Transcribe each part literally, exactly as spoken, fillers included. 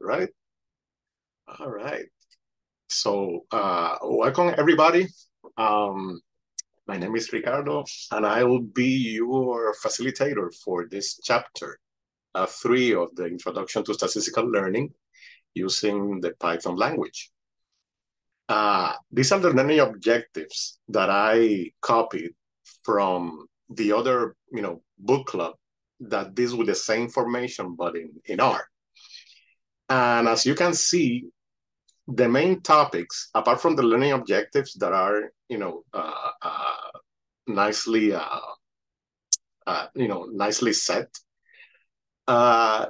Right? All right. So, uh, welcome everybody. Um, my name is Ricardo, and I will be your facilitator for this chapter uh, three of the Introduction to Statistical Learning using the Python language. Uh, these are the learning objectives that I copied from the other, you know, book club that deals with the same information but in, in R. And as you can see, the main topics, apart from the learning objectives that are, you know, uh, uh, nicely, uh, uh, you know, nicely set, uh,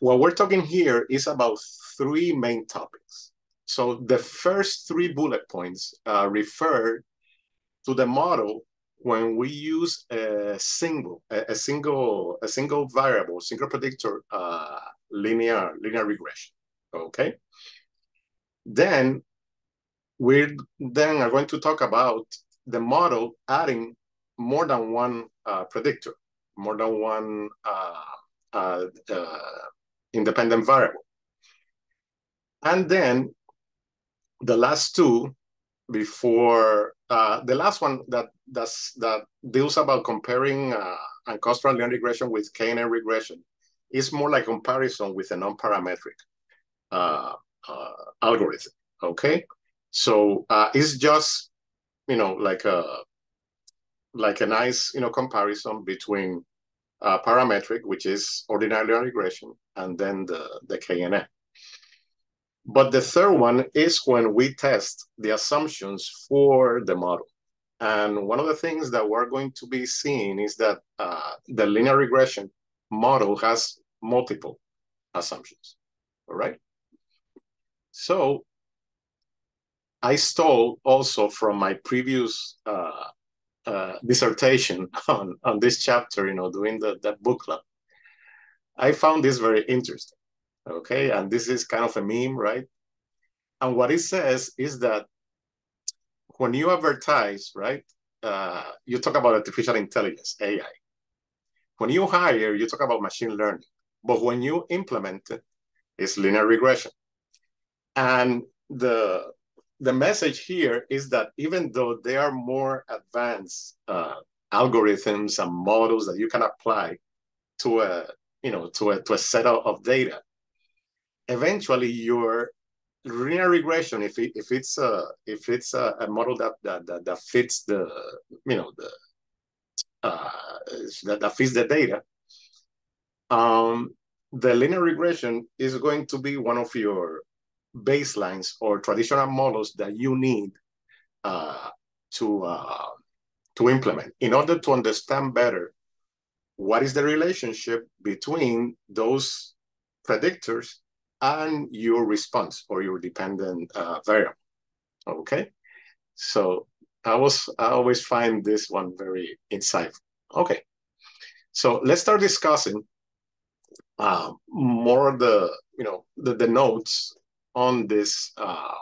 what we're talking here is about three main topics. So the first three bullet points uh, refer to the model when we use a single, a, a single, a single variable, single predictor. Uh, linear linear regression, okay? Then we then are going to talk about the model adding more than one uh, predictor, more than one uh, uh, uh, independent variable. And then the last two before, uh, the last one that, that's, that deals about comparing uh, ancestral linear regression with K N N regression. It's more like comparison with a non-parametric uh, uh, algorithm, okay? So uh, it's just, you know, like a, like a nice, you know, comparison between uh, parametric, which is ordinary linear regression, and then the, the K N N. But the third one is when we test the assumptions for the model. And one of the things that we're going to be seeing is that uh, the linear regression model has multiple assumptions, all right? So I stole also from my previous uh, uh, dissertation on, on this chapter, you know, doing the, that book club. I found this very interesting, okay? And this is kind of a meme, right? And what it says is that when you advertise, right, uh, you talk about artificial intelligence, A I. When you hire, you talk about machine learning, but when you implement it, it's linear regression. And the, the message here is that even though there are more advanced uh, algorithms and models that you can apply to a, you know, to a, to a set of data, eventually your linear regression, if, it, if it's, a, if it's a, a model that, that, that, that fits the, you know, the, Uh, that, that fits the data, um, the linear regression is going to be one of your baselines or traditional models that you need uh, to, uh, to implement in order to understand better what is the relationship between those predictors and your response or your dependent uh, variable, okay? So I, was, I always find this one very insightful. Okay, so let's start discussing uh, more of the, you know, the, the notes on this, uh,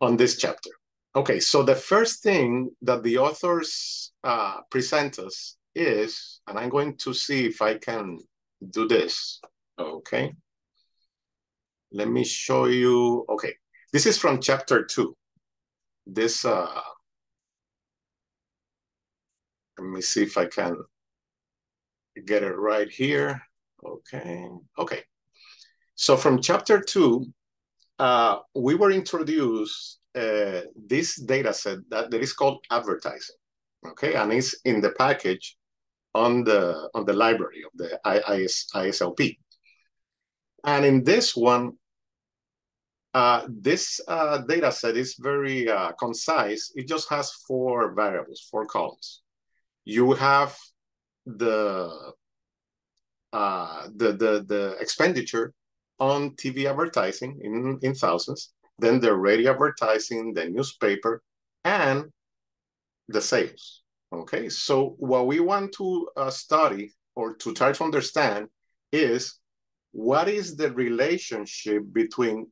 on this chapter. Okay, so the first thing that the authors uh, present us is, and I'm going to see if I can do this, okay? Let me show you, okay. This is from chapter two. This, uh, let me see if I can get it right here. Okay, okay. So from chapter two, uh, we were introduced uh, this data set that, that is called advertising, okay? And it's in the package on the, on the library of the I S L P. And in this one, Uh, this uh, data set is very uh, concise. It just has four variables, four columns. You have the, uh, the, the, the expenditure on T V advertising in, in thousands, then the radio advertising, the newspaper, and the sales, okay? So what we want to uh, study or to try to understand is what is the relationship between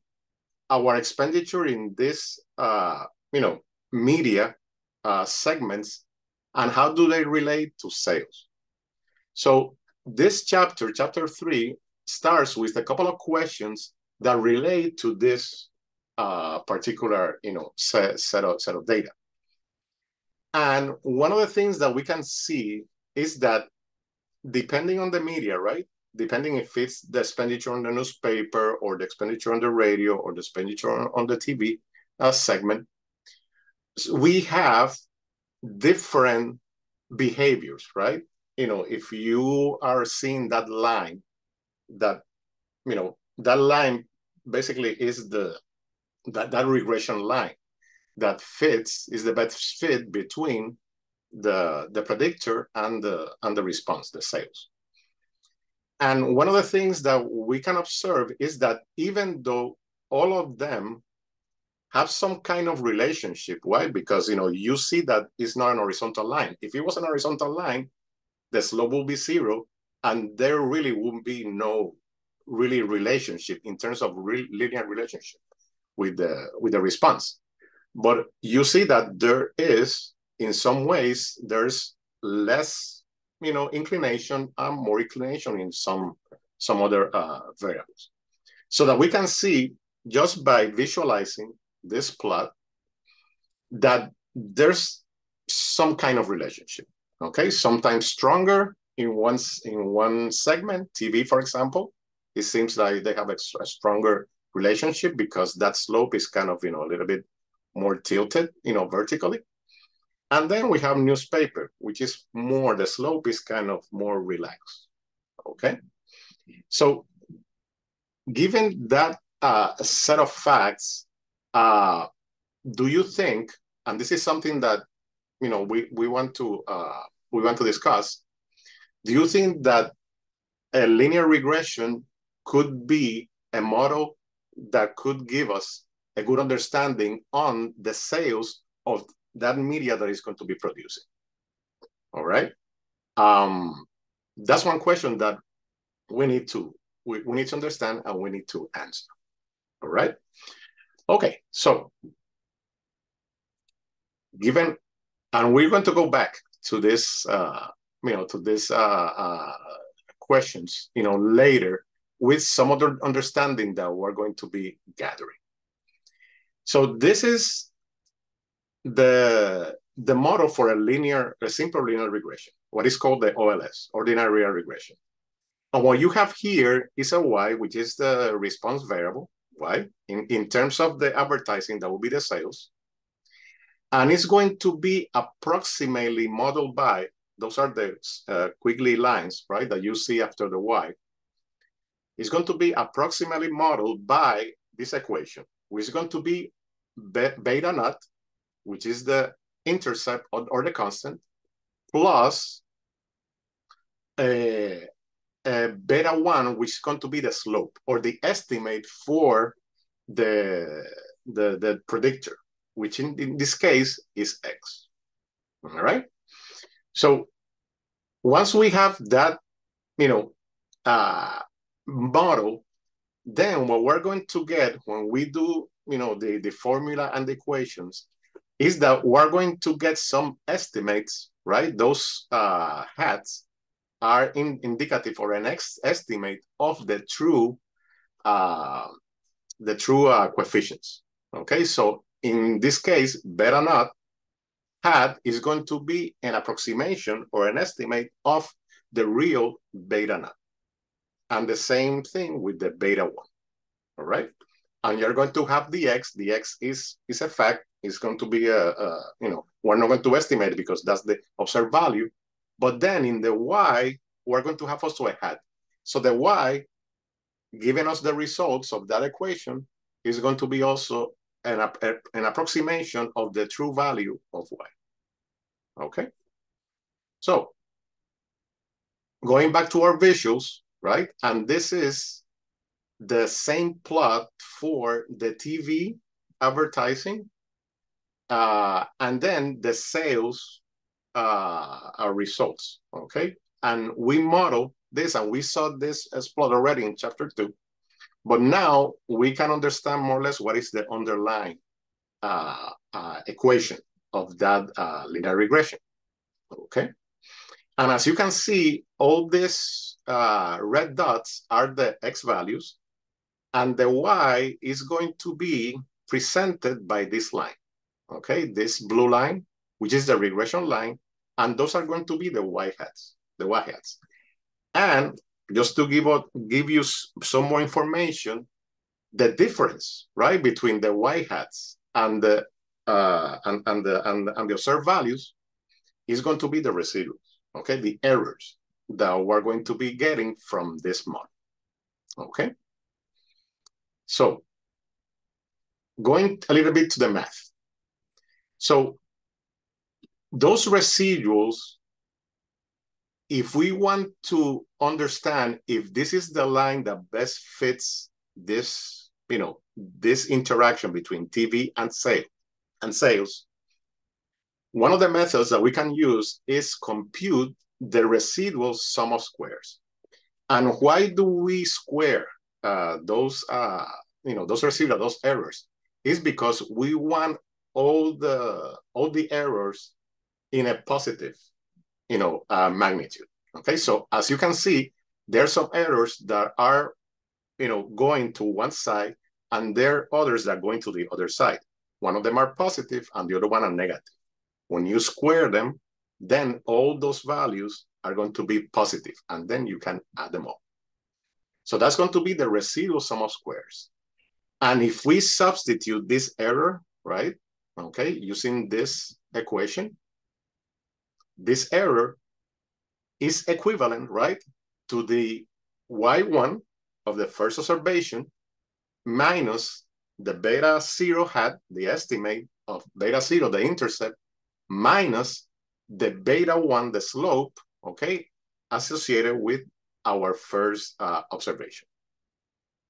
our expenditure in this, uh, you know, media uh, segments, and how do they relate to sales? So this chapter, chapter three, starts with a couple of questions that relate to this uh, particular, you know, set, set, of, set of data. And one of the things that we can see is that depending on the media, right? Depending if it's the expenditure on the newspaper or the expenditure on the radio or the expenditure on, on the T V uh, segment, so we have different behaviors, right? You know, if you are seeing that line, that, you know, that line basically is the, that, that regression line that fits, is the best fit between the, the predictor and the, and the response, the sales. And one of the things that we can observe is that even though all of them have some kind of relationship, why? Because, you know, you see that it's not an horizontal line. If it was an horizontal line, the slope will be zero, and there really wouldn't be no really relationship in terms of re linear relationship with the, with the response. But you see that there is, in some ways, there's less, you know, inclination and more inclination in some, some other uh, variables. So that we can see, just by visualizing this plot, that there's some kind of relationship, okay? Sometimes stronger in one, in one segment, T V, for example. It seems like they have a, a stronger relationship because that slope is kind of, you know, a little bit more tilted, you know, vertically. And then we have newspaper, which is more, the slope is kind of more relaxed, okay? So given that uh, set of facts, uh, do you think, and this is something that, you know, we, we want to, uh, we want to discuss, do you think that a linear regression could be a model that could give us a good understanding on the sales of that media that is going to be producing? All right, um, that's one question that we need to we, we need to understand and we need to answer. All right, okay. So given, and we're going to go back to this, uh, you know, to this uh, uh, questions, you know, later with some other understanding that we're going to be gathering. So this is the the model for a linear, a simple linear regression, what is called the O L S, ordinary linear regression. And what you have here is a Y, which is the response variable, Y, in, in terms of the advertising, that will be the sales. And it's going to be approximately modeled by, those are the uh, quickly lines, right, that you see after the Y. It's going to be approximately modeled by this equation, which is going to be beta naught, which is the intercept or, or the constant, plus a, a beta one, which is going to be the slope or the estimate for the, the, the predictor, which in, in this case is X, all right? So once we have that, you know, uh, model, then what we're going to get when we do, you know, the, the formula and the equations is that we're going to get some estimates, right? Those uh, hats are in, indicative or an ex estimate of the true, uh, the true uh, coefficients, okay? So in this case, beta naught hat is going to be an approximation or an estimate of the real beta naught. And the same thing with the beta one, all right? And you're going to have the X, the X is, is a fact, it's going to be a, a, you know, we're not going to estimate because that's the observed value. But then in the Y, we're going to have also a hat. So the Y, giving us the results of that equation, is going to be also an, a, an approximation of the true value of Y, okay? So going back to our visuals, right? And this is the same plot for the T V advertising, uh, and then the sales uh, results, okay? And we model this, and we saw this as plot already in chapter two, but now we can understand more or less what is the underlying uh, uh, equation of that uh, linear regression, okay? And as you can see, all these uh, red dots are the X values, and the Y is going to be presented by this line, okay? This blue line, which is the regression line, and those are going to be the Y hats, the Y hats. And just to give, out, give you some more information, the difference, right, between the Y hats and the, uh, and, and, the, and, and the observed values is going to be the residuals, okay? The errors that we're going to be getting from this model, okay? So going a little bit to the math. So those residuals, if we want to understand if this is the line that best fits this, you know, this interaction between T V and sale and sales, one of the methods that we can use is compute the residual sum of squares. And why do we square Uh, those, uh, you know, those residuals, those errors, is because we want all the all the errors in a positive, you know, uh, magnitude. Okay, so as you can see, there are some errors that are, you know, going to one side, and there are others that are going to the other side. One of them are positive, and the other one are negative. When you square them, then all those values are going to be positive, and then you can add them up. So that's going to be the residual sum of squares. And if we substitute this error, right, okay, using this equation, this error is equivalent, right, to the y one of the first observation minus the beta zero hat, the estimate of beta zero, the intercept, minus the beta one, the slope, okay, associated with our first uh, observation,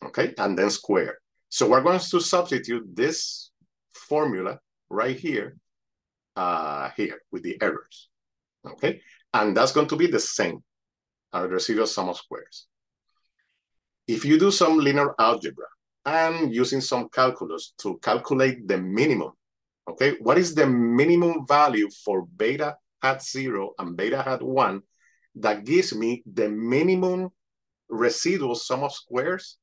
okay, and then square. So we're going to substitute this formula right here, uh, here with the errors, okay, and that's going to be the same, our residual sum of squares. If you do some linear algebra and using some calculus to calculate the minimum, okay, what is the minimum value for beta hat zero and beta hat one? That gives me the minimum residual sum of squares,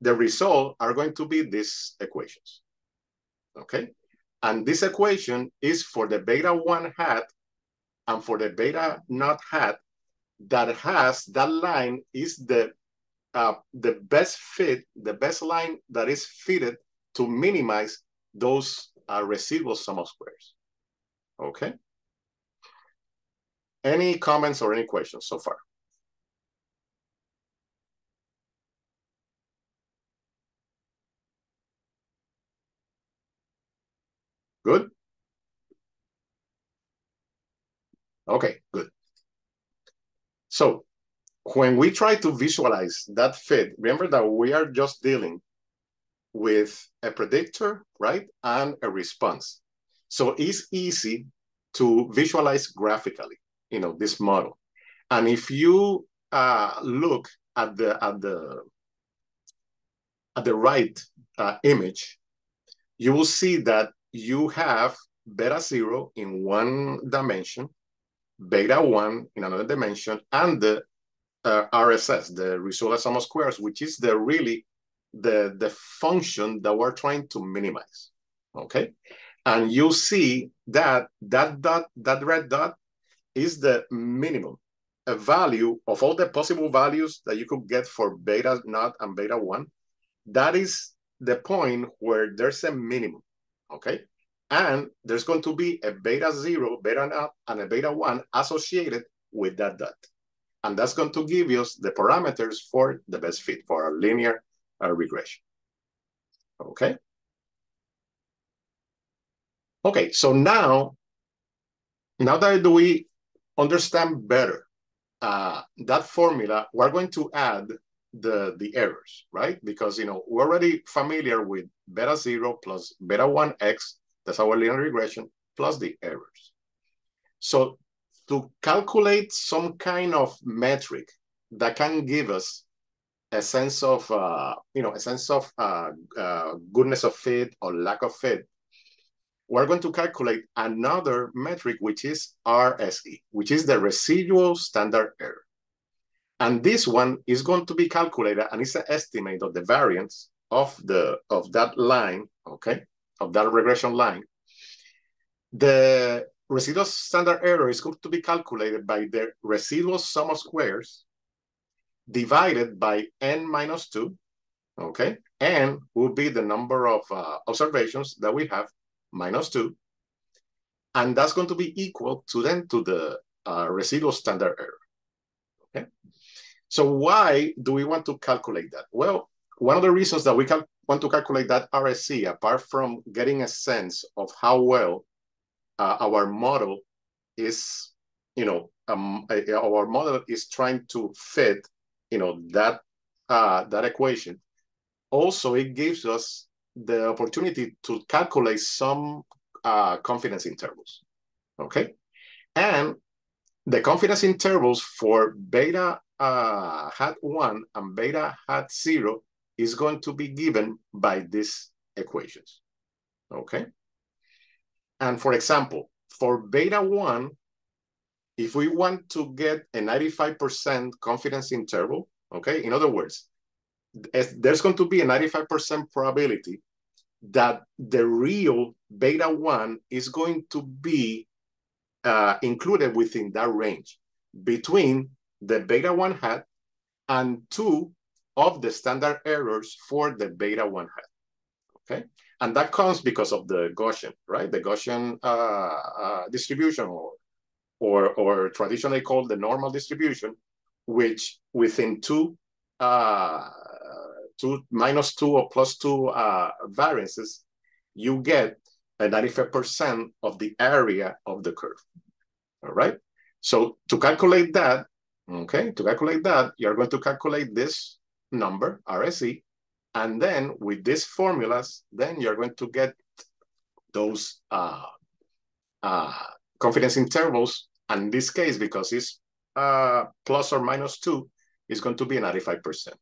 the result are going to be these equations, okay? And this equation is for the beta one hat and for the beta naught hat that has, that line is the, uh, the best fit, the best line that is fitted to minimize those uh, residual sum of squares, okay? Any comments or any questions so far? Good? Okay, good. So when we try to visualize that fit, remember that we are just dealing with a predictor, right? And a response. So it's easy to visualize graphically, you know, this model. And if you uh, look at the at the at the right uh, image, you will see that you have beta zero in one dimension, beta one in another dimension, and the uh, R S S, the residual sum of squares, which is the really the the function that we're trying to minimize. Okay, and you see that that dot, that red dot, is the minimum, a value of all the possible values that you could get for beta naught and beta one. That is the point where there's a minimum, okay? And there's going to be a beta zero, beta naught, and a beta one associated with that dot. And that's going to give us the parameters for the best fit for our linear uh, regression, okay? Okay, so now, now that we understand better uh, that formula, we're going to add the, the errors, right? Because, you know, we're already familiar with beta zero plus beta one x, that's our linear regression, plus the errors. So to calculate some kind of metric that can give us a sense of, uh, you know, a sense of uh, uh, goodness of fit or lack of fit, we're going to calculate another metric, which is R S E, which is the residual standard error. And this one is going to be calculated, and it's an estimate of the variance of the of that line, okay, of that regression line. The residual standard error is going to be calculated by the residual sum of squares divided by n minus two, okay? N will be the number of uh, observations that we have, minus two, and that's going to be equal to then to the uh, residual standard error. Okay, so why do we want to calculate that? Well, one of the reasons that we can want to calculate that R S E, apart from getting a sense of how well uh, our model is, you know, um, our model is trying to fit, you know, that uh, that equation. Also, it gives us the opportunity to calculate some uh, confidence intervals, okay? And the confidence intervals for beta uh, hat one and beta hat zero is going to be given by these equations, okay? And for example, for beta one, if we want to get a ninety-five percent confidence interval, okay? In other words, there's going to be a ninety-five percent probability that the real beta one is going to be uh, included within that range between the beta one hat and two of the standard errors for the beta one hat, okay? And that comes because of the Gaussian, right? The Gaussian uh, uh, distribution, or, or, or traditionally called the normal distribution, which within two, uh, two minus two or plus two uh, variances, you get a ninety-five percent of the area of the curve, all right? So to calculate that, okay, to calculate that, you're going to calculate this number, R S E, and then with these formulas, then you're going to get those uh, uh, confidence intervals. And in this case, because it's uh, plus or minus two, it's going to be ninety-five percent.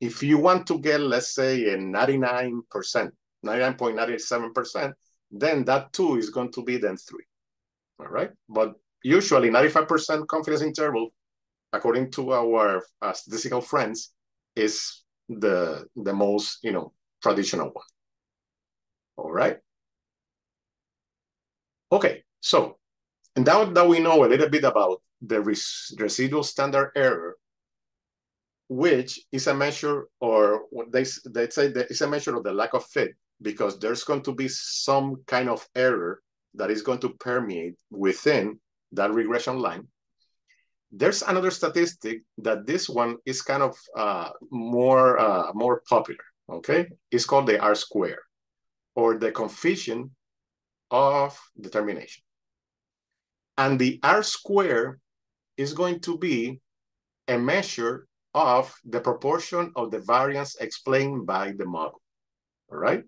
If you want to get, let's say, a ninety-nine percent, ninety-nine point nine seven percent, then that two is going to be then three, all right? But usually ninety-five percent confidence interval, according to our uh, statistical friends, is the, the most, you know, traditional one, all right? Okay, so now that we know a little bit about the res residual standard error, which is a measure, or what they, they say that it's a measure of the lack of fit, because there's going to be some kind of error that is going to permeate within that regression line. There's another statistic that this one is kind of uh, more, uh, more popular, okay? It's called the R squared, or the coefficient of determination. And the R squared is going to be a measure of the proportion of the variance explained by the model, all right?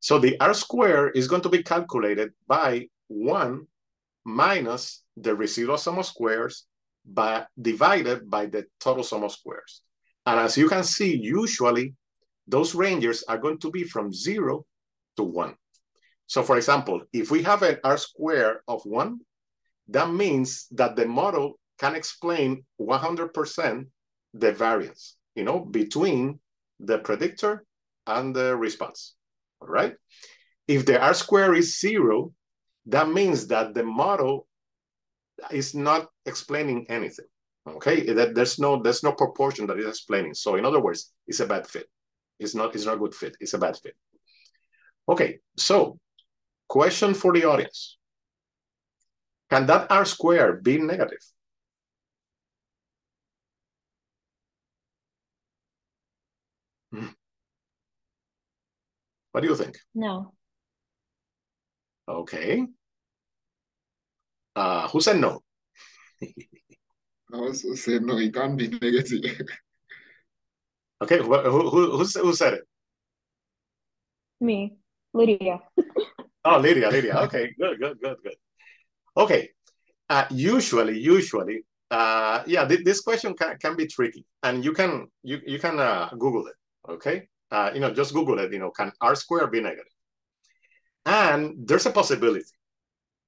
So the R squared is going to be calculated by one minus the residual sum of squares by, divided by the total sum of squares. And as you can see, usually those ranges are going to be from zero to one. So for example, if we have an R squared of one, that means that the model can explain one hundred percent the variance, you know, between the predictor and the response, all right? If the R squared is zero, that means that the model is not explaining anything, okay? That there's no, there's no proportion that is explaining. So in other words, it's a bad fit. It's not, it's not a good fit, it's a bad fit. Okay, so question for the audience. Can that R squared be negative? What do you think? No. Okay. Uh, who said no? I also said no, it can't be negative. Okay, who, who, who, who said it? Me, Lydia. Oh, Lydia, Lydia. Okay, good, good, good, good. Okay, uh, usually, usually, uh, yeah, th this question can, can be tricky, and you can, you, you can uh, Google it, okay? Uh, you know, just Google it, you know, can R squared be negative? And there's a possibility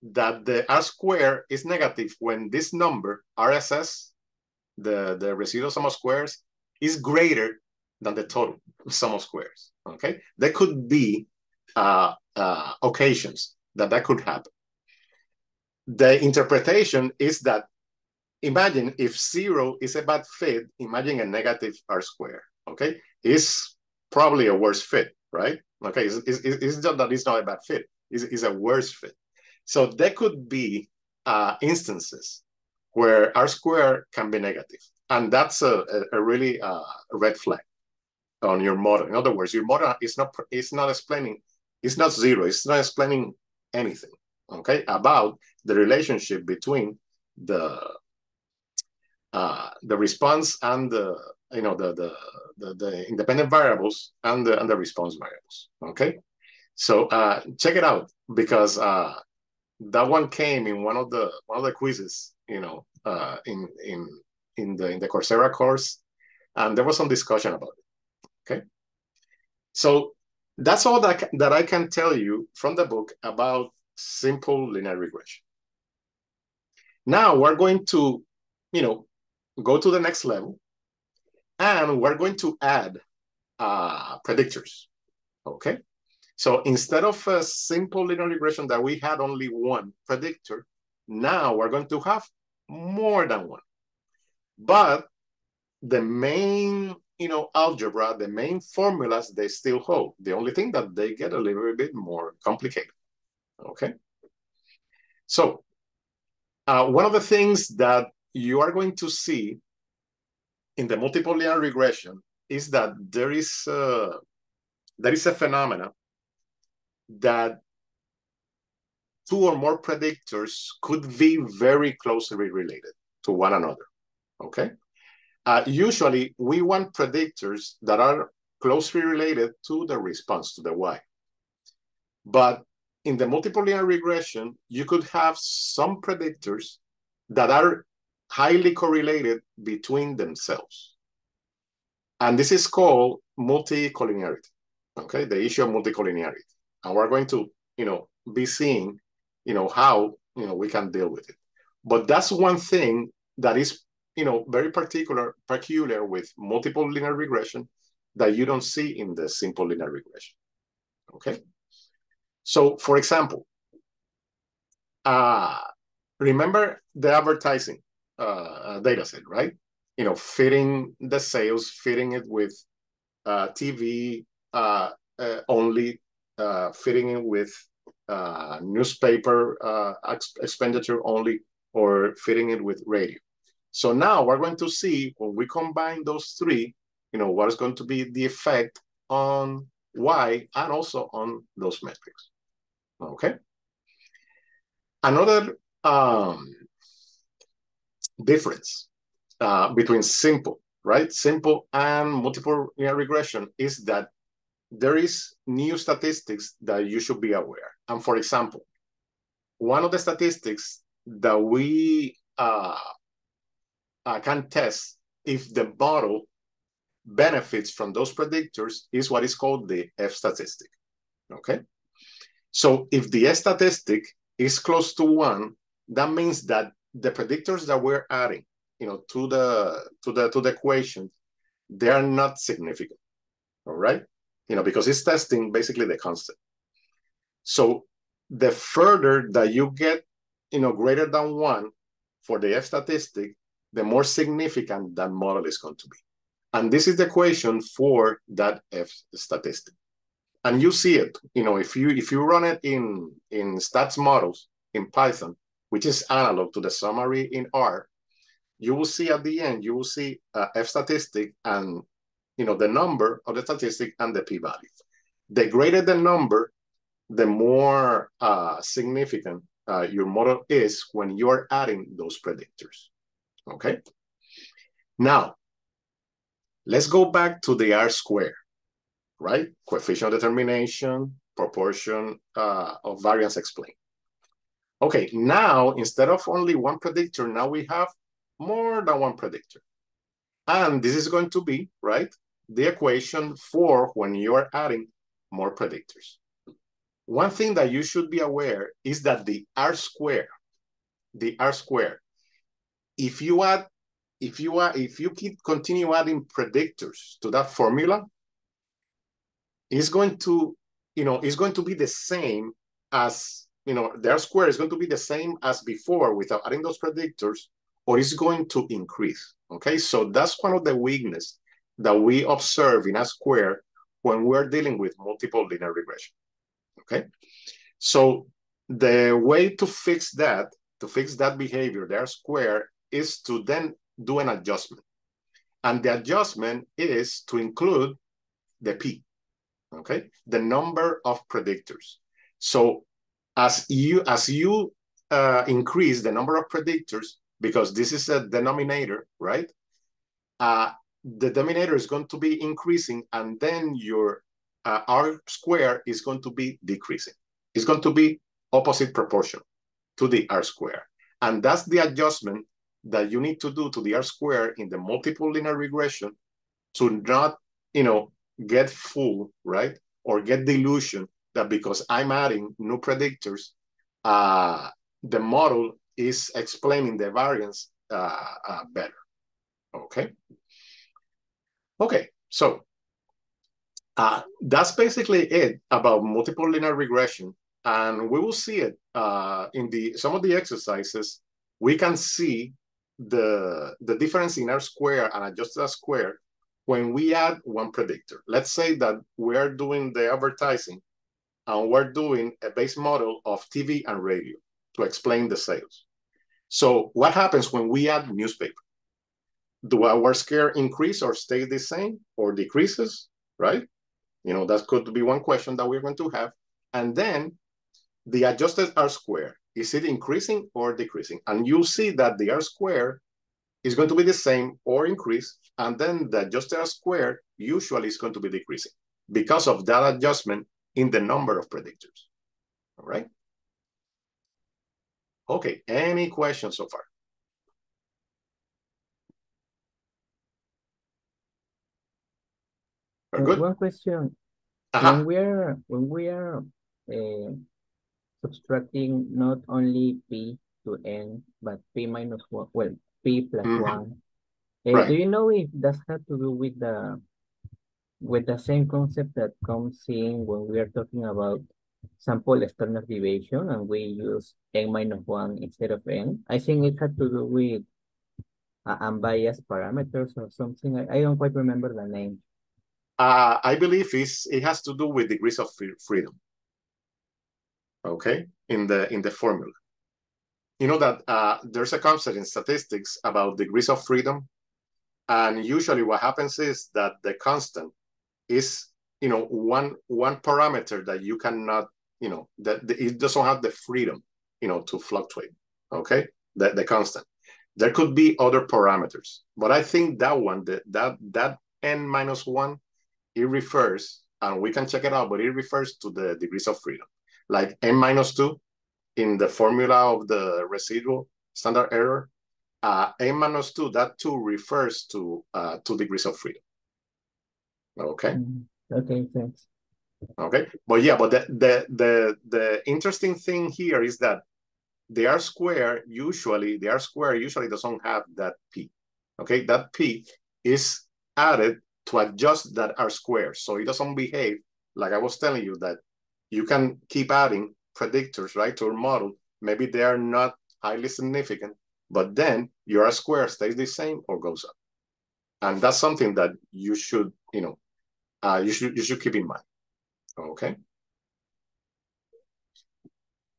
that the R square is negative when this number, R S S, the, the residual sum of squares, is greater than the total sum of squares, okay? There could be uh, uh, occasions that that could happen. The interpretation is that, imagine if zero is a bad fit, imagine a negative R square, okay? It's probably a worse fit, right? Okay, it's, it's, it's not that it's not a bad fit, it's, it's a worse fit. So there could be uh, instances where R square can be negative. And that's a, a, a really uh, red flag on your model. In other words, your model is not, it's not explaining, it's not zero, it's not explaining anything, okay, about the relationship between the uh, the response and the, you know, the, the, the, the independent variables and the, and the response variables, okay? So uh, check it out, because uh, that one came in one of the, one of the quizzes, you know, uh, in, in, in the, in the Coursera course, and there was some discussion about it, okay? So that's all that, that I can tell you from the book about simple linear regression. Now we're going to, you know, go to the next level, and we're going to add uh, predictors, okay? So instead of a simple linear regression that we had only one predictor, now we're going to have more than one. But the main, you know, algebra, the main formulas, they still hold. The only thing that they get a little bit more complicated, okay? So uh, one of the things that you are going to see in the multiple linear regression is that there is a, there is a phenomena that two or more predictors could be very closely related to one another, okay? Uh, usually, we want predictors that are closely related to the response, to the Y. But in the multiple linear regression, you could have some predictors that are highly correlated between themselves. And this is called multicollinearity, okay? The issue of multicollinearity. And we're going to, you know, be seeing, you know, how, you know, we can deal with it. But that's one thing that is, you know, very particular, peculiar with multiple linear regression that you don't see in the simple linear regression, okay? So for example, uh, remember the advertising uh, data set, right? You know, fitting the sales, fitting it with uh, T V uh, uh, only, Uh, fitting in with uh, newspaper uh, ex expenditure only, or fitting it with radio. So now we're going to see, when we combine those three, you know, what is going to be the effect on Y and also on those metrics, okay? Another um, difference uh, between simple, right? Simple and multiple linear regression is that there is new statistics that you should be aware. And for example, one of the statistics that we uh, uh, can test if the model benefits from those predictors is what is called the F statistic, okay? So if the F statistic is close to one, that means that the predictors that we're adding, you know, to the, to the, to the equation, they are not significant, all right? You know, because it's testing basically the constant. So the further that you get, you know, greater than one for the F statistic, the more significant that model is going to be. And this is the equation for that F statistic. And you see it, you know, if you if you run it in, in statsmodels in Python, which is analog to the summary in R, you will see at the end, you will see uh, F statistic and, you know, the number of the statistic and the p-value. The greater the number, the more uh, significant uh, your model is when you're adding those predictors, okay? Now, let's go back to the R square, right? Coefficient of determination, proportion uh, of variance explained. Okay, now, instead of only one predictor, now we have more than one predictor. And this is going to be, right, the equation for when you are adding more predictors. One thing that you should be aware is that the R square, the R square, if you add, if you are, if you keep continue adding predictors to that formula, it's going to, you know, it's going to be the same as, you know, the R square is going to be the same as before without adding those predictors, or it's going to increase. Okay, so that's one of the weaknesses that we observe in R square when we're dealing with multiple linear regression. Okay, so the way to fix that, to fix that behavior, the R square, is to then do an adjustment. And the adjustment is to include the P, okay? The number of predictors. So as you, as you uh, increase the number of predictors, because this is a denominator, right? Uh, the denominator is going to be increasing, and then your uh, R square is going to be decreasing. It's going to be opposite proportion to the R square. And that's the adjustment that you need to do to the R square in the multiple linear regression to not, you know, get fooled, right? Or get delusion that because I'm adding new predictors, uh, the model is explaining the variance uh, uh, better, okay? Okay, so uh, that's basically it about multiple linear regression. And we will see it uh, in the some of the exercises. We can see the, the difference in R square and adjusted R square when we add one predictor. Let's say that we're doing the advertising and we're doing a base model of T V and radio to explain the sales. So what happens when we add newspaper? Do our square increase or stay the same or decreases, right? You know, that could be one question that we're going to have. And then the adjusted R square, is it increasing or decreasing? And you'll see that the R square is going to be the same or increase, and then the adjusted R square usually is going to be decreasing because of that adjustment in the number of predictors, all right? Okay, any questions so far? We're good? One question, uh-huh. when we are, when we are uh... subtracting not only P to N, but P minus one, well, P plus mm-hmm. one. Uh, right. Do you know if that has to do with the with the same concept that comes in when we are talking about sample standard deviation and we use N minus one instead of N? I think it had to do with uh, unbiased parameters or something. I, I don't quite remember the name. Uh, I believe it's, it has to do with degrees of freedom. Okay, in the in the formula, you know that uh, there's a concept in statistics about degrees of freedom, and usually what happens is that the constant is, you know, one one parameter that you cannot, you know, that it doesn't have the freedom, you know, to fluctuate. Okay, the the constant. There could be other parameters, but I think that one, that that that n minus one, it refers, and we can check it out, but it refers to the degrees of freedom. Like n minus two in the formula of the residual standard error, uh, n minus two, that two refers to uh, two degrees of freedom. Okay. Okay, thanks. Okay, but yeah, but the, the, the, the interesting thing here is that the R square usually, the R square usually doesn't have that P. Okay, that P is added to adjust that R square. So it doesn't behave like I was telling you that you can keep adding predictors, right, to your model. Maybe they are not highly significant, but then your R square stays the same or goes up. And that's something that you should, you know, uh, you should you should keep in mind. Okay.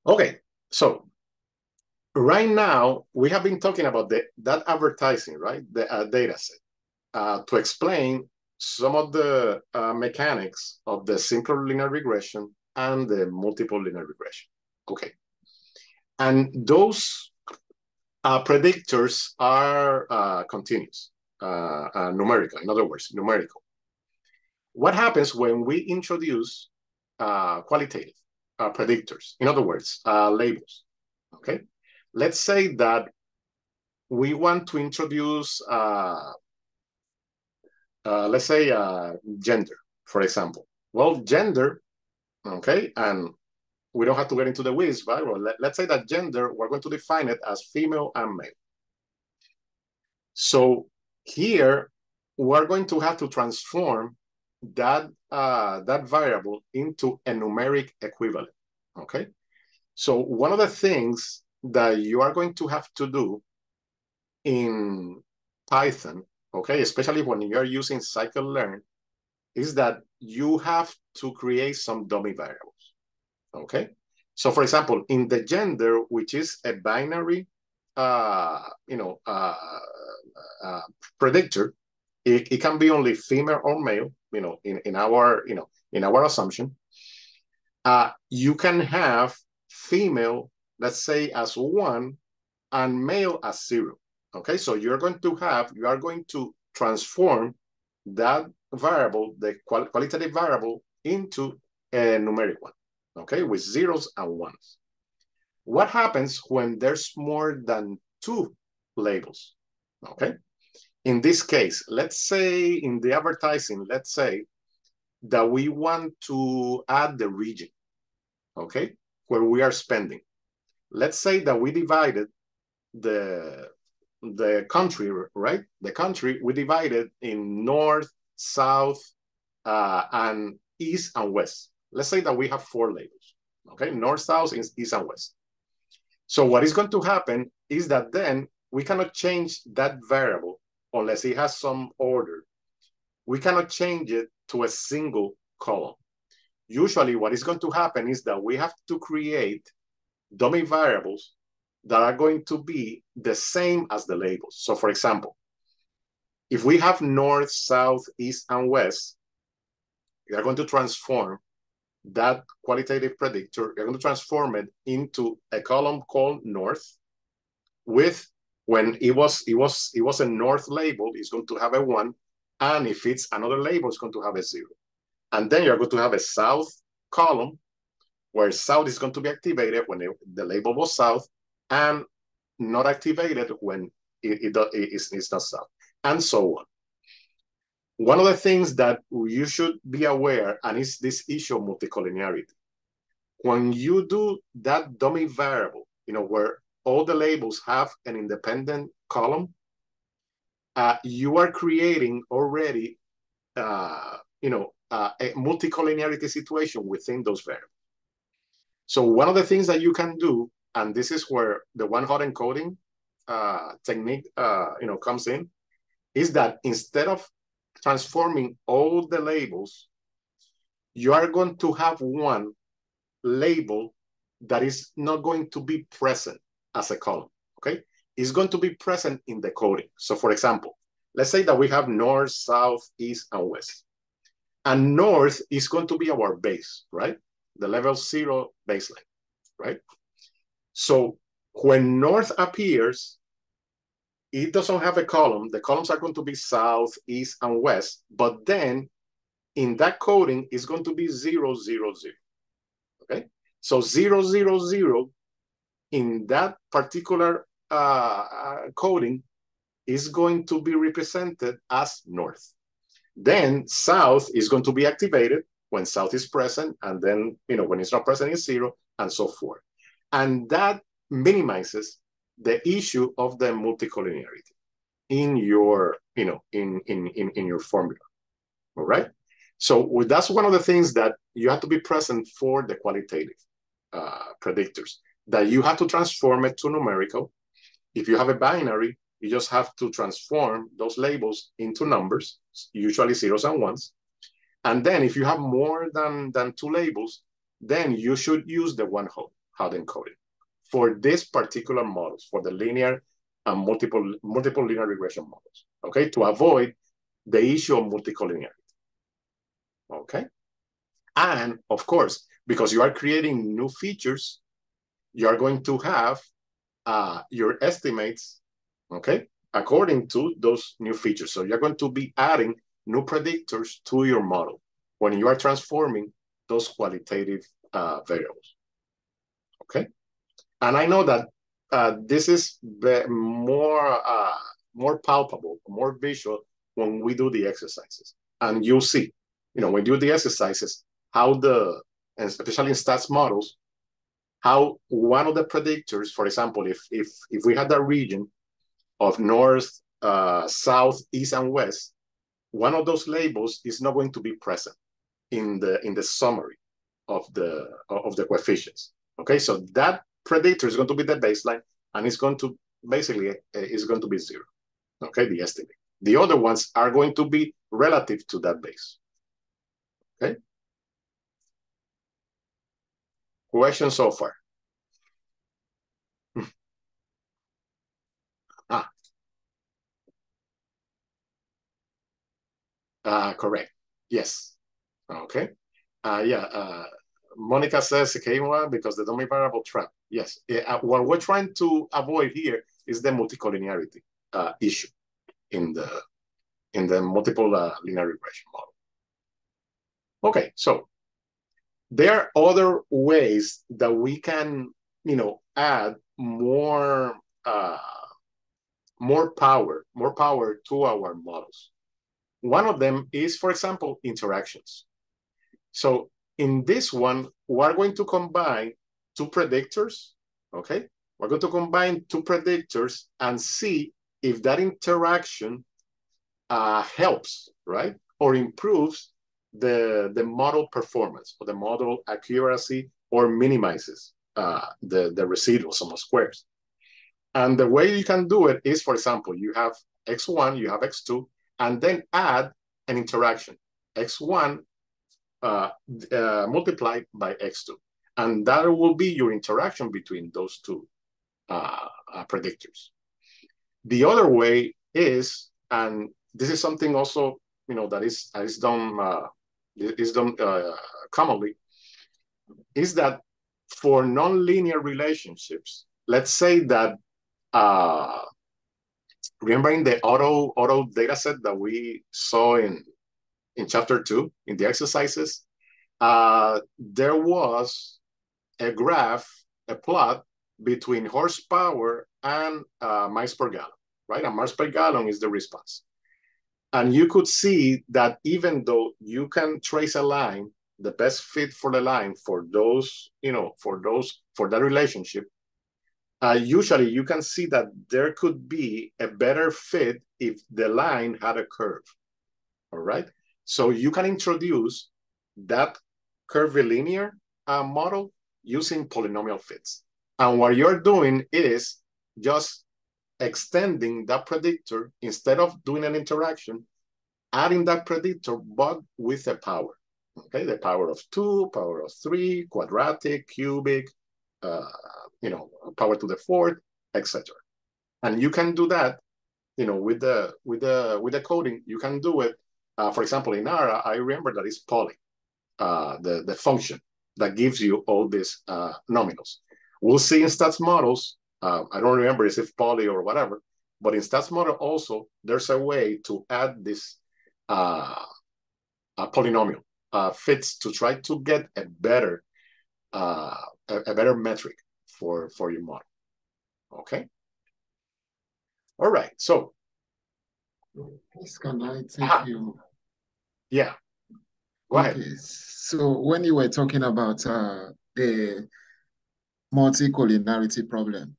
Okay. So right now we have been talking about the, that advertising, right, the uh, data set, uh, to explain some of the uh, mechanics of the simpler linear regression and the multiple linear regression. Okay. And those uh, predictors are uh, continuous, uh, uh, numerical, in other words, numerical. What happens when we introduce uh, qualitative uh, predictors, in other words, uh, labels? Okay. Let's say that we want to introduce, uh, uh, let's say, uh, gender, for example. Well, gender. Okay, and we don't have to get into the weeds, but well, let, let's say that gender, we're going to define it as female and male. So here, we're going to have to transform that, uh, that variable into a numeric equivalent, okay? So one of the things that you are going to have to do in Python, okay, especially when you're using CycleLearn, is that you have to create some dummy variables, okay? So for example, in the gender, which is a binary, uh, you know, uh, uh, predictor, it, it can be only female or male, you know, in, in our, you know, in our assumption. Uh, you can have female, let's say, as one, and male as zero. Okay, so you're going to have, you are going to transform that variable, the qual qualitative variable, into a numeric one, okay, with zeros and ones. What happens when there's more than two labels, okay? In this case, let's say in the advertising, let's say that we want to add the region, okay, where we are spending. Let's say that we divided the the country, right? The country, we divided in north, south, uh, and east and west. Let's say that we have four labels, okay? North, south, east, and west. So what is going to happen is that then we cannot change that variable unless it has some order. We cannot change it to a single column. Usually what is going to happen is that we have to create dummy variables that are going to be the same as the labels. So for example, if we have north, south, east, and west, you're going to transform that qualitative predictor, you're going to transform it into a column called north with, when it was, it was, it was a north label, it's going to have a one, and if it's another label, it's going to have a zero. And then you're going to have a south column where south is going to be activated when it, the label was south, and not activated when it, it, it, it's, it's not south, and so on. One of the things that you should be aware, and it's this issue of multicollinearity. When you do that dummy variable, you know, where all the labels have an independent column, uh, you are creating already, uh, you know, uh, a multicollinearity situation within those variables. So one of the things that you can do, and this is where the one-hot encoding uh, technique, uh, you know, comes in, is that instead of transforming all the labels, you are going to have one label that is not going to be present as a column, okay? It's going to be present in the coding. So for example, let's say that we have north, south, east, and west. And north is going to be our base, right? The level zero baseline, right? So when north appears, it doesn't have a column. The columns are going to be south, east, and west. But then in that coding, it's going to be zero, zero, zero. Okay? So zero, zero, zero in that particular uh, coding is going to be represented as north. Then south is going to be activated when south is present, and then, you know, when it's not present, it's zero, and so forth. And that minimizes the issue of the multicollinearity in your, you know, in, in, in, in your formula, all right? So that's one of the things that you have to be present for the qualitative uh, predictors, that you have to transform it to numerical. If you have a binary, you just have to transform those labels into numbers, usually zeros and ones. And then if you have more than, than two labels, then you should use the one-hot encoding for this particular models, for the linear and multiple multiple linear regression models, okay, to avoid the issue of multicollinearity, okay? And of course, because you are creating new features, you are going to have uh, your estimates, okay, according to those new features. So you're going to be adding new predictors to your model when you are transforming those qualitative uh, variables. Okay, and I know that uh, this is more uh, more palpable, more visual when we do the exercises, and you'll see, you know, when you do the exercises, how the, and especially in stats models, how one of the predictors, for example, if if if we had a region of north, uh, south, east, and west, one of those labels is not going to be present in the in the summary of the of the coefficients. Okay, so that predictor is going to be the baseline, and it's going to basically is going to be zero. Okay, the estimate. The other ones are going to be relative to that base. Okay. Question so far. ah. Uh, correct. Yes. Okay. Uh, yeah. Uh, Monica says K one because the domain variable trap. Yes. Uh, what we're trying to avoid here is the multicollinearity uh, issue in the in the multiple uh, linear regression model. Okay. So there are other ways that we can, you know, add more uh, more power, more power to our models. One of them is, for example, interactions. So in this one, we're going to combine two predictors, okay? We're going to combine two predictors and see if that interaction uh, helps, right? Or improves the, the model performance or the model accuracy, or minimizes uh, the, the residual sum of squares. And the way you can do it is, for example, you have X one, you have X two, and then add an interaction, X one uh, uh, multiplied by X two. And that will be your interaction between those two uh, uh, predictors. The other way is, and this is something also, you know, that is, is done, uh, is done uh, commonly, is that for nonlinear relationships, let's say that, uh, remembering the auto auto data set that we saw in in chapter two in the exercises, uh, there was a graph, a plot between horsepower and uh, miles per gallon, right? And miles per gallon is the response. And you could see that even though you can trace a line, the best fit for the line for those, you know, for those for that relationship, Uh, usually you can see that there could be a better fit if the line had a curve, all right? So you can introduce that curvilinear uh, model using polynomial fits. And what you're doing is just extending that predictor instead of doing an interaction, adding that predictor, but with a power, okay? The power of two, power of three, quadratic, cubic, uh, you know, power to the fourth, et cetera. And you can do that, you know, with the with the with the coding. You can do it. Uh, for example, in R, I remember that it's poly, uh, the the function that gives you all these uh, nominals. We'll see in stats models. Uh, I don't remember if it's poly or whatever, but in stats model also there's a way to add this uh, a polynomial uh, fits to try to get a better uh, a, a better metric for, for your model, okay? All right, so. Please, can I take ah, you? Yeah, go okay. ahead. So when you were talking about uh, the multicollinearity problem,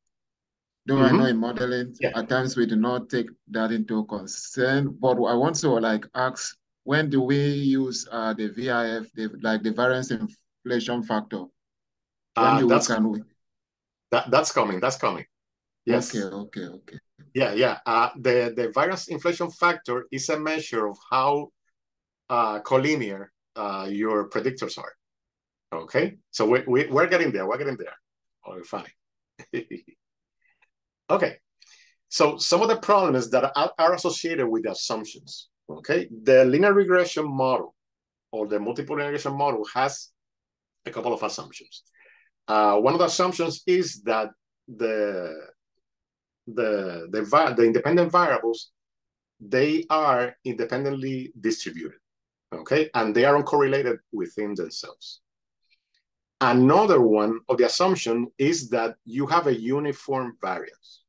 though mm-hmm. I know in modeling, yeah. at times we do not take that into concern, but I want to like ask, when do we use uh, the V I F, the, like the variance inflation factor? When uh, do we can we? That, that's coming, that's coming. Yes. Okay, okay, okay. Yeah, yeah. Uh, the, the variance inflation factor is a measure of how uh, collinear uh, your predictors are. Okay? So we, we, we're getting there, we're getting there. Oh, funny. Okay. So some of the problems that are, are associated with the assumptions, okay? The linear regression model or the multiple regression model has a couple of assumptions. Uh, one of the assumptions is that the the the, the independent variables, they are independently distributed, okay, and they are uncorrelated within themselves. Another one of the assumption is that you have a uniform variance,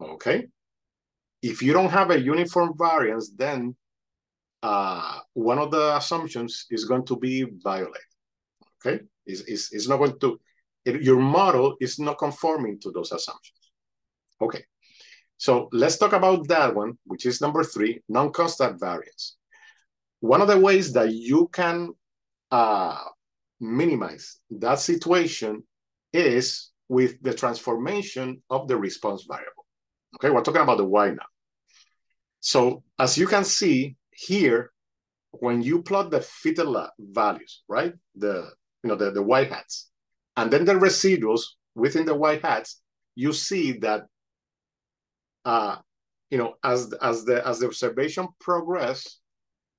okay. If you don't have a uniform variance, then uh, one of the assumptions is going to be violated, okay. Is is not going to it, your model is not conforming to those assumptions. Okay, so let's talk about that one, which is number three, non-constant variance. One of the ways that you can uh, minimize that situation is with the transformation of the response variable. Okay, we're talking about the Y now. So as you can see here, when you plot the fitted values, right? The, you know, the, the Y hats, and then the residuals within the Y hats, you see that, uh, you know, as, as, the, as the observation progresses,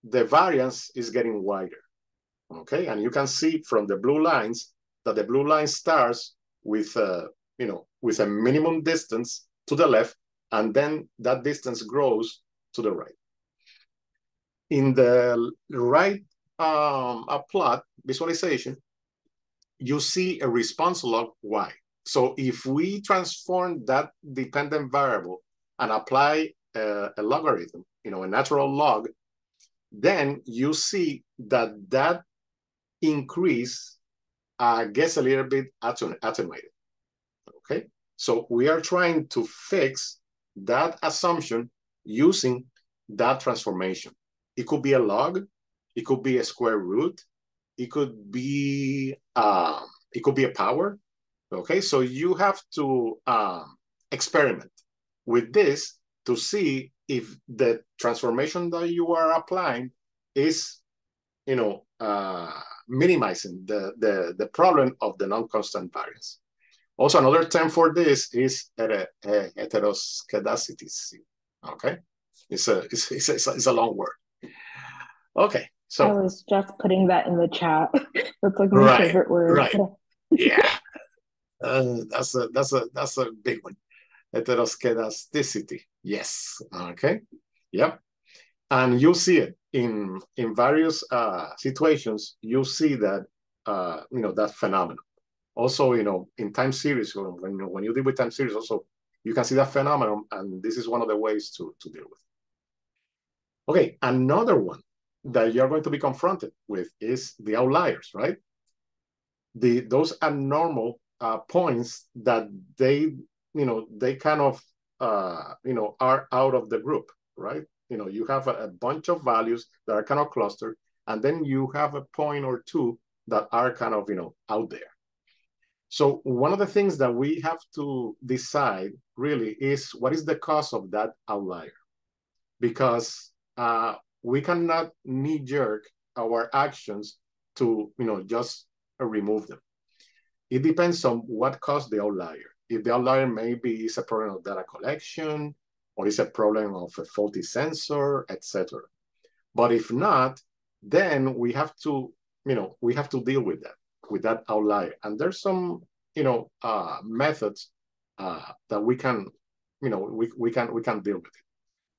the variance is getting wider, okay? And you can see from the blue lines that the blue line starts with a, you know, with a minimum distance to the left, and then that distance grows to the right. In the right um, plot visualization, you see a response log Y. So if we transform that dependent variable and apply a, a logarithm, you know, a natural log, then you see that that increase uh, gets a little bit attenuated, okay? So we are trying to fix that assumption using that transformation. It could be a log, it could be a square root, it could be um, it could be a power, okay? So you have to um, experiment with this to see if the transformation that you are applying is, you know, uh, minimizing the, the, the problem of the non-constant variance. Also, another term for this is heteroscedasticity, okay? It's a, it's, it's, it's, a, it's a long word. Okay, so. I was just putting that in the chat. That's like my right, favorite word. Right, yeah. Uh, that's, a, that's, a, that's a big one. Heteroscedasticity, yes, okay, yep. And you see it in in various uh, situations. You see that uh, you know, that phenomenon. Also, you know, in time series, when when you deal with time series, also you can see that phenomenon, and this is one of the ways to to deal with it. Okay, another one that you're going to be confronted with is the outliers, right? The those abnormal uh, points that they, you know, they kind of, uh, you know, are out of the group, right? You know, you have a, a bunch of values that are kind of clustered, and then you have a point or two that are kind of, you know, out there. So one of the things that we have to decide really is what is the cause of that outlier? Because uh, we cannot knee-jerk our actions to, you know, just remove them. It depends on what caused the outlier. If the outlier maybe is a problem of data collection, or it's a problem of a faulty sensor, et cetera. But if not, then we have to, you know, we have to deal with that, with that outlier. And there's some, you know, uh, methods uh, that we can, you know, we we can we can deal with it.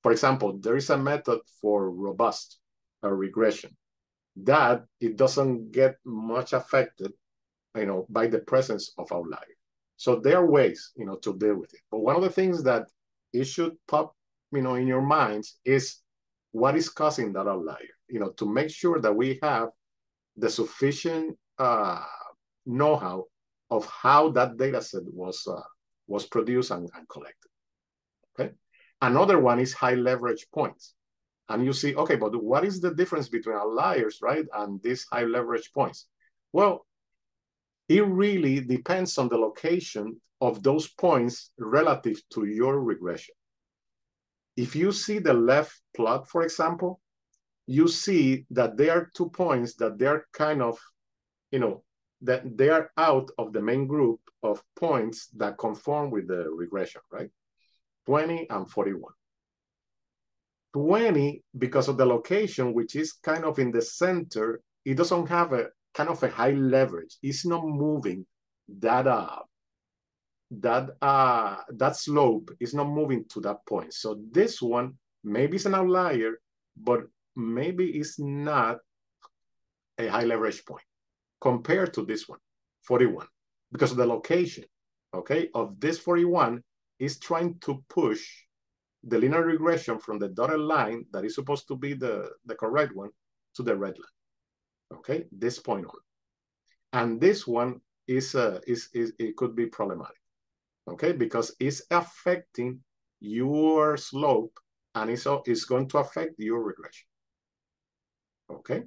For example, there is a method for robust uh, regression that it doesn't get much affected, you know, by the presence of outlier. So there are ways, you know, to deal with it. But one of the things that it should pop, you know, in your minds is what is causing that outlier, you know, to make sure that we have the sufficient uh, know-how of how that data set was, uh, was produced and, and collected, okay? Another one is high leverage points. And you see, okay, but what is the difference between outliers, right, and these high leverage points? Well, it really depends on the location of those points relative to your regression. If you see the left plot, for example, you see that there are two points that they are kind of, you know, that they are out of the main group of points that conform with the regression, right? twenty and forty-one. twenty, because of the location, which is kind of in the center, it doesn't have a kind of a high leverage. It's not moving that up. that uh that slope is not moving to that point. So this one maybe is an outlier, but maybe it's not a high leverage point compared to this one, forty-one, because of the location, okay, of this forty-one is trying to push the linear regression from the dotted line that is supposed to be the, the correct one to the red line, okay, this point on. And this one is, uh, is, is it could be problematic, okay? Because it's affecting your slope and it's, it's going to affect your regression, okay?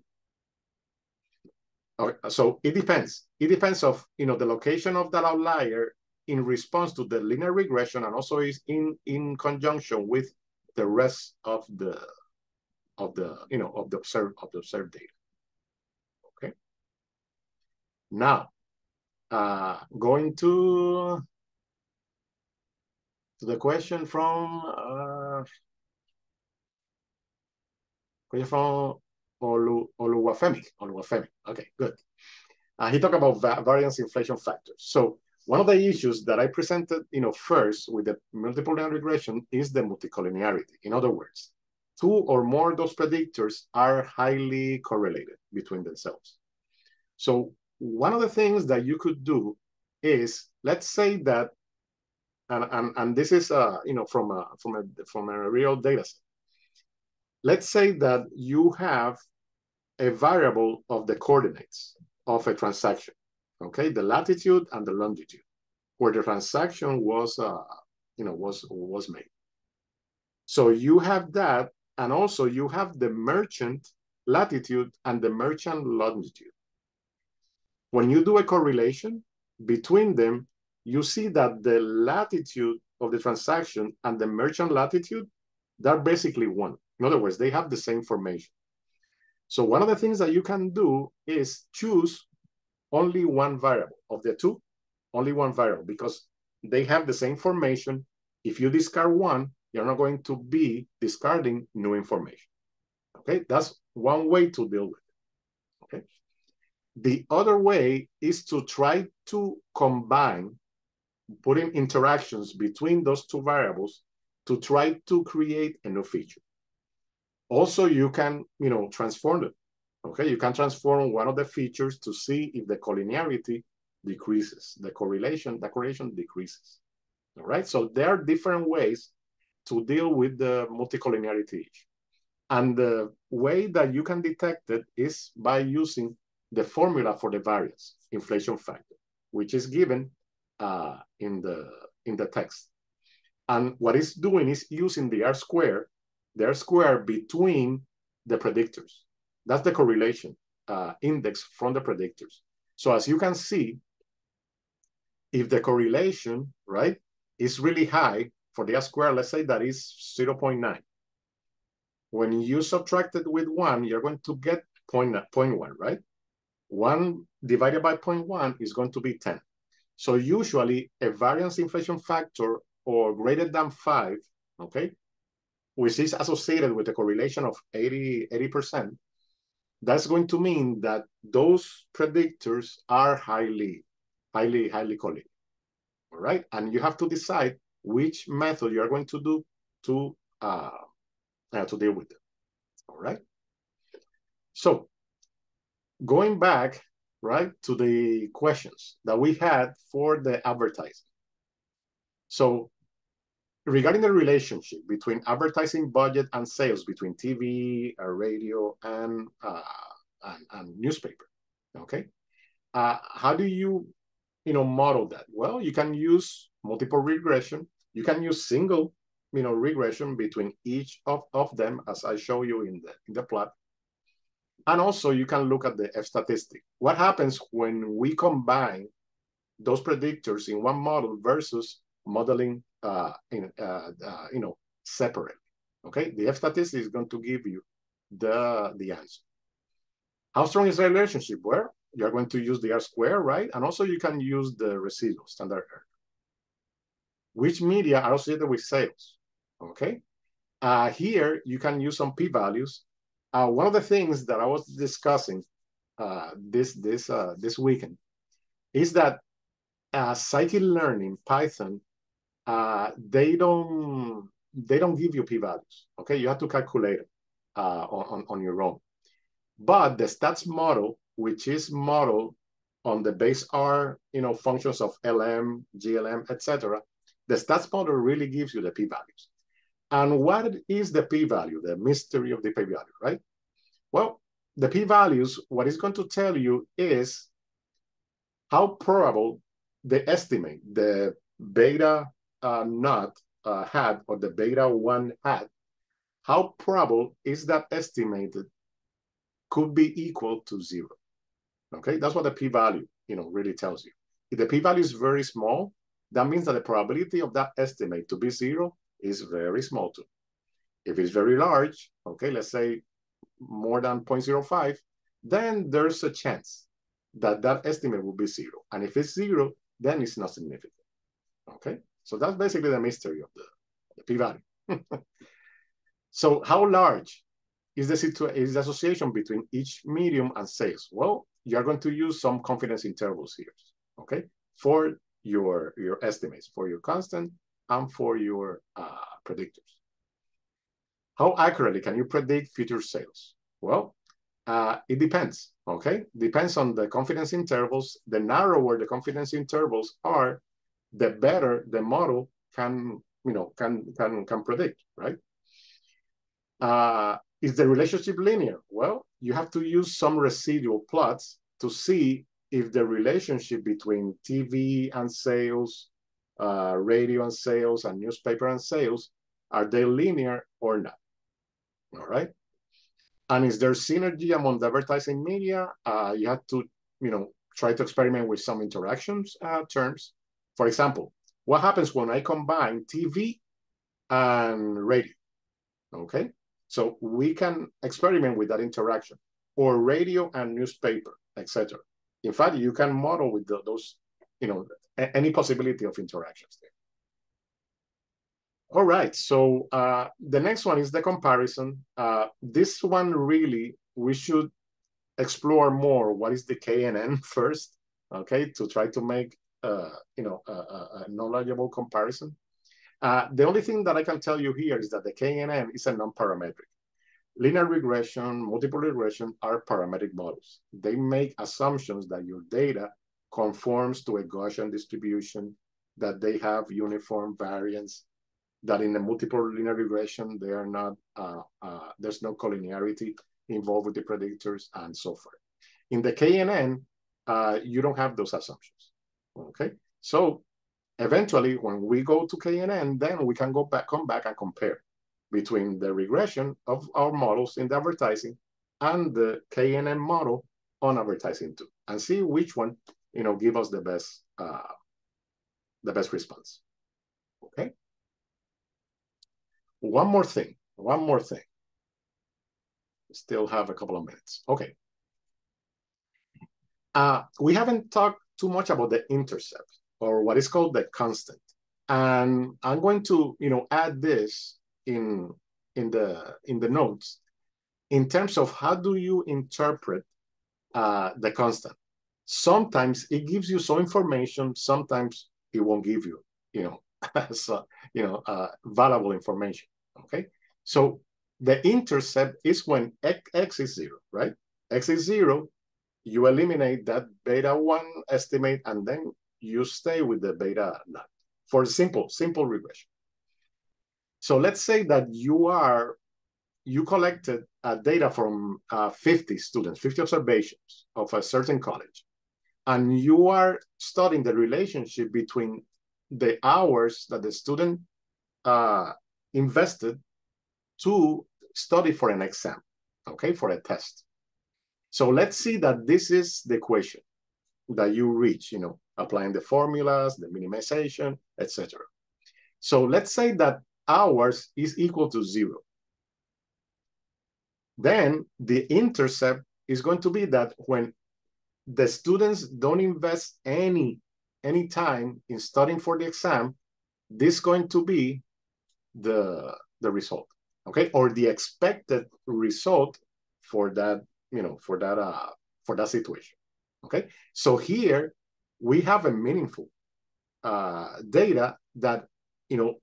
Okay, so it depends. It depends of, you know, the location of that outlier in response to the linear regression, and also is in, in conjunction with the rest of the, of the, you know, of the observed, of the observed data. Okay. Now, uh, going to, to the question from, uh, question from Olu, Oluwafemi, Oluwafemi. Okay, good. Uh, he talked about va variance inflation factors. So one of the issues that I presented, you know, first with the multiple linear regression is the multicollinearity. In other words, two or more of those predictors are highly correlated between themselves. So one of the things that you could do is, let's say that, and and, and this is uh, you know, from a from a from a real data set. Let's say that you have a variable of the coordinates of a transaction, okay, the latitude and the longitude, where the transaction was, uh, you know, was was made. So you have that, and also you have the merchant latitude and the merchant longitude. When you do a correlation between them, you see that the latitude of the transaction and the merchant latitude, they're basically one. In other words, they have the same formation. So one of the things that you can do is choose only one variable of the two, only one variable, because they have the same formation. If you discard one, you're not going to be discarding new information. Okay, that's one way to deal with it. Okay. The other way is to try to combine, putting interactions between those two variables to try to create a new feature. Also, you can, you know, transform it, okay? You can transform one of the features to see if the collinearity decreases, the correlation, the correlation decreases, all right? So there are different ways to deal with the multicollinearity issue. And the way that you can detect it is by using the formula for the variance inflation factor, which is given uh, in, the, in the text. And what it's doing is using the R square their square between the predictors. That's the correlation uh, index from the predictors. So as you can see, if the correlation, right, is really high for the R square, let's say that is zero point nine. When you subtract it with one, you're going to get zero point one, right? One divided by zero point one is going to be ten. So usually a variance inflation factor or greater than five, okay, which is associated with a correlation of eighty percent, that's going to mean that those predictors are highly, highly, highly correlated, all right? And you have to decide which method you are going to do to, uh, uh, to deal with them, all right? So going back, right, to the questions that we had for the advertising. So regarding the relationship between advertising budget and sales between T V, radio, and, uh, and, and newspaper, okay? Uh, how do you, you know, model that? Well, you can use multiple regression. You can use single, you know, regression between each of, of them, as I show you in the, in the plot. And also you can look at the F statistic. What happens when we combine those predictors in one model versus modeling Uh, in, uh, uh, you know, separate, okay? The F statistic is going to give you the, the answer. How strong is the relationship? Well, you're going to use the R square, right? And also you can use the residual, standard error. Which media are associated with sales, okay? Uh, here, you can use some p-values. Uh, one of the things that I was discussing uh, this, this, uh, this weekend is that uh, scikit-learning, Python, Uh, they don't they don't give you p-values, okay? You have to calculate it uh, on, on your own. But the stats model, which is modeled on the base R, you know, functions of L M, G L M, et cetera, the stats model really gives you the p-values. And what is the p-value, the mystery of the p-value, right? Well, the p-values, what it's going to tell you is how probable they estimate the beta uh, naught uh, hat or the beta one hat, how probable is that estimated could be equal to zero. Okay, that's what the p-value, you know, really tells you. If the p-value is very small, that means that the probability of that estimate to be zero is very small too. If it's very large, okay, let's say more than zero point zero five, then there's a chance that that estimate will be zero. And if it's zero, then it's not significant, okay? So that's basically the mystery of the, the p-value. So how large is the, situ is the association between each medium and sales? Well, you're going to use some confidence intervals here, okay? For your, your estimates, for your constant, and for your uh, predictors. How accurately can you predict future sales? Well, uh, it depends, okay? Depends on the confidence intervals. The narrower the confidence intervals are, the better the model can, you know, can, can, can predict, right? Uh, is the relationship linear? Well, you have to use some residual plots to see if the relationship between T V and sales, uh, radio and sales, and newspaper and sales, are they linear or not? All right. And is there synergy among the advertising media? Uh, you have to, you know, try to experiment with some interactions uh, terms. For example, what happens when I combine T V and radio? Okay, so we can experiment with that interaction, or radio and newspaper, et cetera. In fact, you can model with the, those, you know, any possibility of interactions there. All right, so uh, the next one is the comparison. Uh, this one really, we should explore more what is the K N N first, okay, to try to make, uh, you know, a, a knowledgeable comparison. Uh, the only thing that I can tell you here is that the K N N is a non-parametric. Linear regression, multiple regression are parametric models. They make assumptions that your data conforms to a Gaussian distribution, that they have uniform variance, that in the multiple linear regression, they are not, uh, uh, there's no collinearity involved with the predictors and so forth. In the K N N, uh, you don't have those assumptions, okay? So eventually when we go to K N N, then we can go back, come back and compare between the regression of our models in the advertising and the K N N model on advertising too, and see which one, you know, give us the best, uh, the best response, okay? One more thing, one more thing. Still have a couple of minutes. Okay. Uh, we haven't talked too much about the intercept, or what is called the constant. And I'm going to, you know, add this in, in, the, in the notes in terms of how do you interpret uh, the constant. Sometimes it gives you some information, sometimes it won't give you, you know, so, you know, uh, valuable information. Okay, so the intercept is when x, x is zero, right? X is zero, you eliminate that beta one estimate, and then you stay with the beta naught for simple, simple regression. So let's say that you are, you collected uh, data from uh, fifty students, fifty observations of a certain college, and you are studying the relationship between the hours that the student uh, invested to study for an exam, okay, for a test. So let's see that this is the equation that you reach, you know, applying the formulas, the minimization, et cetera. So let's say that hours is equal to zero. Then the intercept is going to be that when the students don't invest any any time in studying for the exam, this is going to be the, the result, okay? Or the expected result for that, you know, for that, uh, for that situation, okay? So here we have a meaningful uh, data that, you know,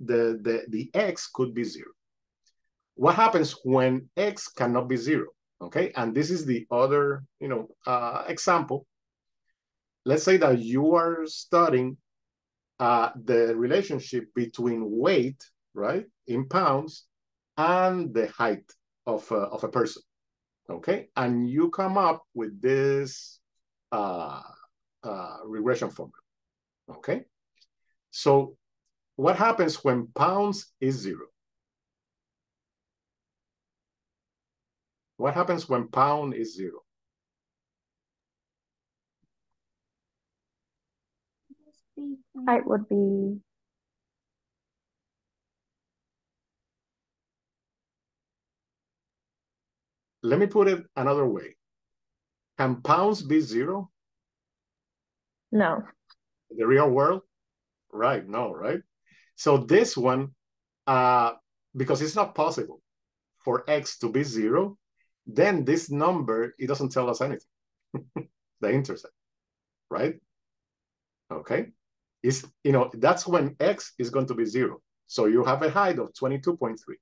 the, the, the X could be zero. What happens when X cannot be zero, okay? And this is the other, you know, uh, example. Let's say that you are studying uh, the relationship between weight, right, in pounds, and the height of a, of a person, okay? And you come up with this uh, uh, regression formula, okay? So what happens when pounds is zero? What happens when pound is zero? Height would be... Let me put it another way. Can pounds be zero? No. In the real world? Right, no, right? So this one, uh, because it's not possible for x to be zero, then this number, it doesn't tell us anything, the intercept, right? Okay, it's, you know, that's when x is going to be zero. So you have a height of twenty-two point three.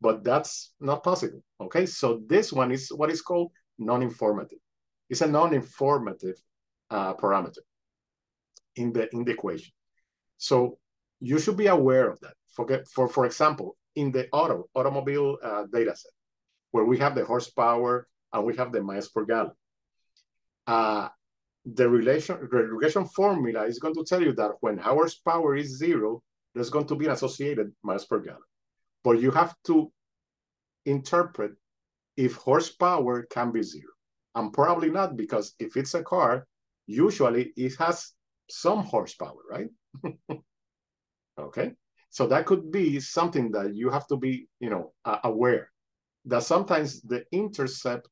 But that's not possible, okay? So this one is what is called non-informative. It's a non-informative uh, parameter in the, in the equation. So you should be aware of that. Forget, for, for example, in the auto, automobile uh, data set, where we have the horsepower and we have the miles per gallon, uh, the relation, regression formula is going to tell you that when horsepower is zero, there's going to be an associated miles per gallon. But you have to interpret if horsepower can be zero. And probably not, because if it's a car, usually it has some horsepower, right? Okay, so that could be something that you have to be, you know, uh, aware that sometimes the intercept,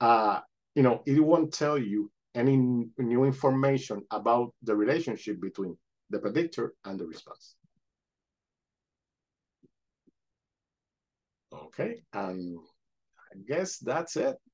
uh, you know, it won't tell you any new information about the relationship between the predictor and the response. Okay, and I guess that's it.